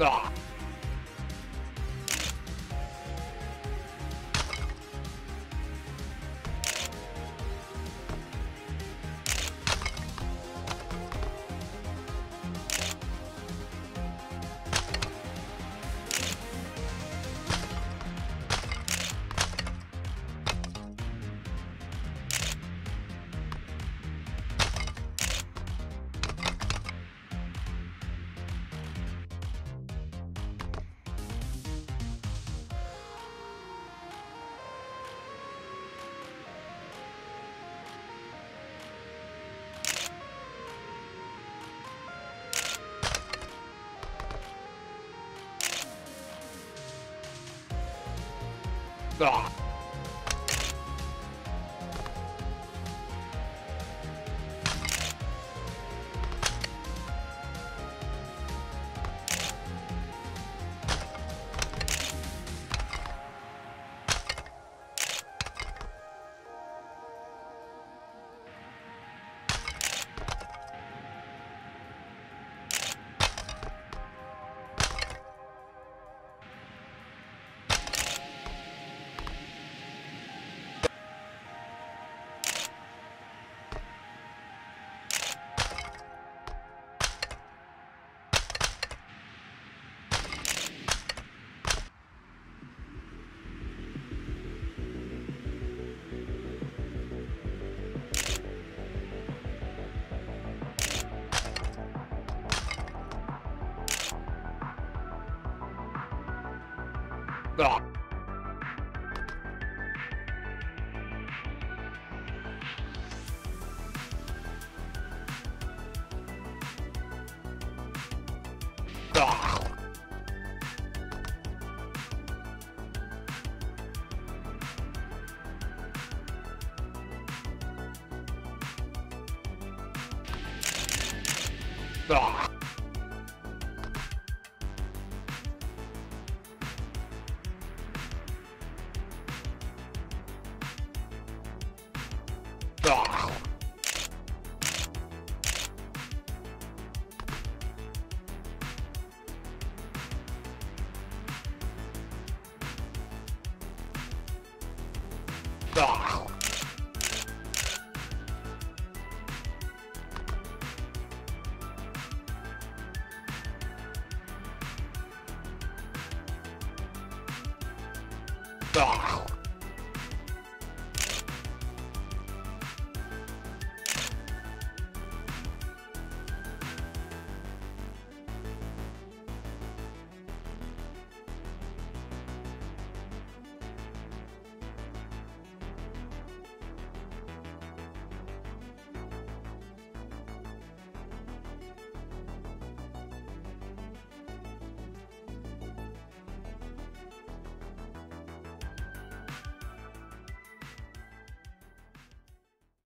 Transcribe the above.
Ah. Ah. Ah. Ah. Ah. Ah. Ah.